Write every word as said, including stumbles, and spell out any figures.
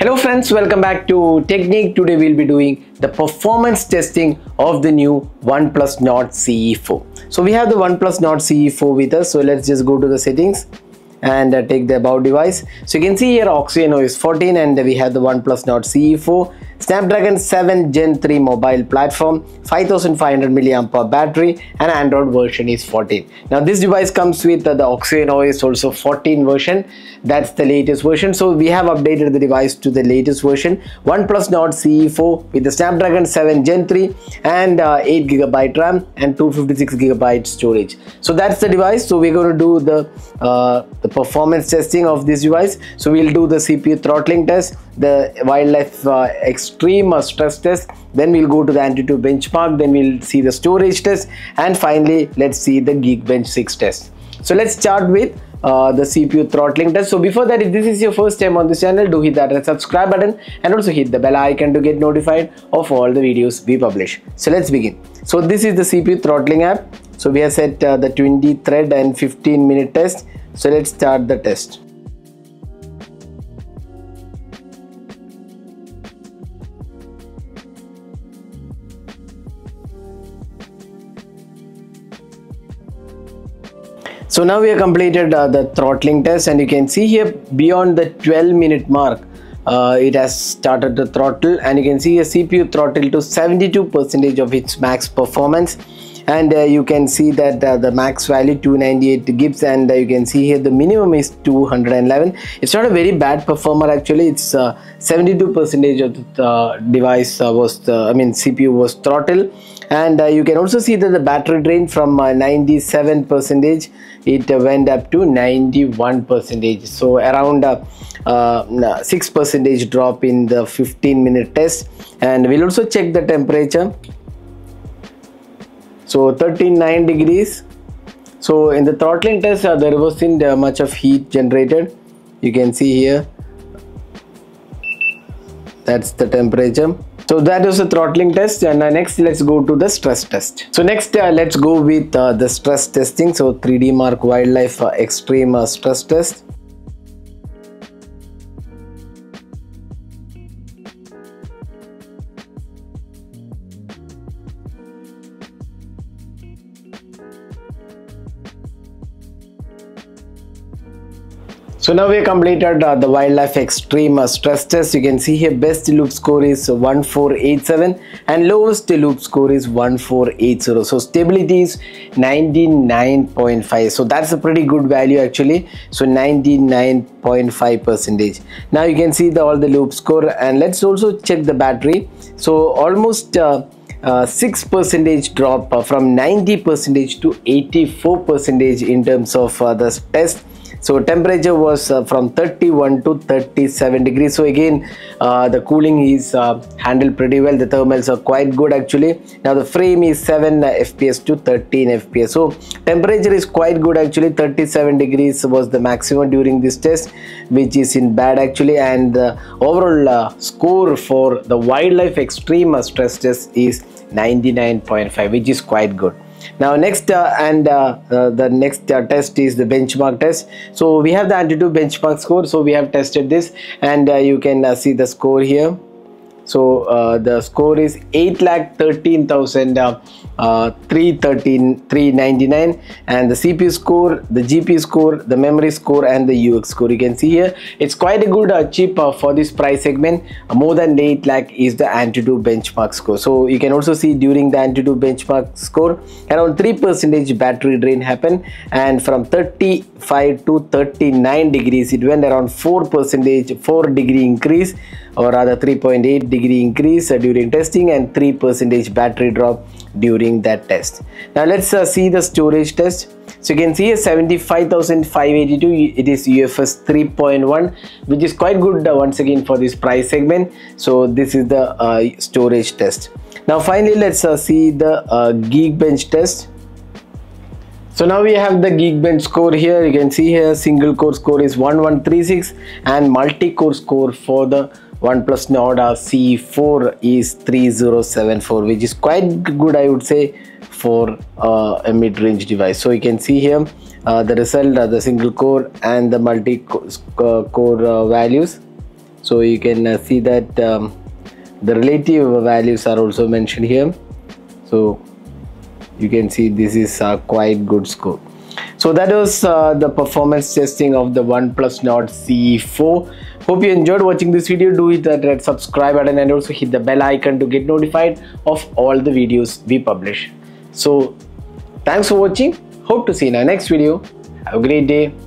Hello friends, welcome back to Technique. Today we'll be doing the performance testing of the new OnePlus Nord C E four. So we have the OnePlus Nord C E four with us. So let's just go to the settings and uh, take the about device. So you can see here Oxygen O S fourteen, and we have the OnePlus Nord C E four, Snapdragon seven gen three mobile platform, five thousand five hundred milliampere battery, and Android version is fourteen. Now this device comes with uh, the Oxygen O S also fourteen version. That's the latest version. So we have updated the device to the latest version. OnePlus Nord C E four with the Snapdragon seven gen three and uh, eight gigabyte RAM and two hundred fifty-six gigabyte storage. So that's the device. So we're going to do the uh, the performance testing of this device. So we'll do the C P U throttling test, the wildlife uh, extreme uh, stress test, then we'll go to the Antutu benchmark, then we'll see the storage test, and finally let's see the Geekbench six test. So let's start with uh, the C P U throttling test. So before that, if this is your first time on this channel, do hit that red subscribe button and also hit the bell icon to get notified of all the videos we publish. So let's begin. So this is the C P U throttling app. So we have set uh, the twenty thread and fifteen minute test. So let's start the test. So now we have completed uh, the throttling test, and you can see here beyond the twelve minute mark, uh, it has started the throttle, and you can see a C P U throttle to seventy-two percent of its max performance. And uh, you can see that uh, the max value two hundred ninety-eight gigs, and uh, you can see here the minimum is two hundred eleven. It's not a very bad performer actually. It's uh, seventy-two percent of the uh, device uh, was uh, I mean C P U was throttled. And uh, you can also see that the battery drain from uh, ninety-seven percent, it uh, went up to ninety-one percent. So around uh, uh, six percent drop in the fifteen minute test. And we'll also check the temperature. So thirty-nine degrees. So in the throttling test, uh, there wasn't uh, much of heat generated. You can see here, that's the temperature. So that is the throttling test, and uh, next let's go to the stress test. So next uh, let's go with uh, the stress testing. So three D Mark Wildlife uh, extreme uh, stress test. So now we completed uh, the wildlife extreme uh, stress test. You can see here best loop score is one four eight seven and lowest loop score is one four eight zero. So stability is ninety-nine point five. So that's a pretty good value actually. So ninety-nine point five percent. Now you can see the, all the loop score, and let's also check the battery. So almost uh, Uh, six percent drop uh, from ninety percent to eighty-four percent in terms of uh, the test. So temperature was uh, from thirty-one to thirty-seven degrees. So again uh, the cooling is uh, handled pretty well. The thermals are quite good actually. Now the frame is seven F P S to thirteen F P S. So temperature is quite good actually. Thirty-seven degrees was the maximum during this test, which isn't bad actually. And the overall uh, score for the wildlife extreme stress test is ninety-nine point five, which is quite good. Now next uh, and uh, uh, the next uh, test is the benchmark test. So we have the Antutu benchmark score. So we have tested this, and uh, you can uh, see the score here. So uh, the score is eight lakh thirteen thousand three hundred thirty-nine, and the C P U score, the G P U score, the memory score, and the U X score. You can see here it's quite a good uh, chip uh, for this price segment. Uh, more than eight lakh is the Antutu benchmark score. So you can also see during the Antutu benchmark score around three percent battery drain happened, and from thirty-five to thirty-nine degrees it went around four percent, four degree increase, or rather three point eight degree increase uh, during testing, and three percent battery drop during that test. Now let's uh, see the storage test. So you can see a seventy-five thousand five hundred eighty-two, it is U F S three point one, which is quite good uh, once again for this price segment. So this is the uh, storage test. Now finally let's uh, see the uh, Geekbench test. So now we have the Geekbench score here. You can see here single core score is one one three six, and multi-core score for the OnePlus Nord C E four is three zero seven four, which is quite good I would say for uh, a mid-range device. So you can see here uh, the result, uh, the single core and the multi-core uh, uh, values. So you can uh, see that um, the relative values are also mentioned here. So you can see this is a quite good score. So that was uh, the performance testing of the OnePlus Nord C E four. Hope you enjoyed watching this video. Do hit that red subscribe button and also hit the bell icon to get notified of all the videos we publish. So thanks for watching. Hope to see you in our next video. Have a great day.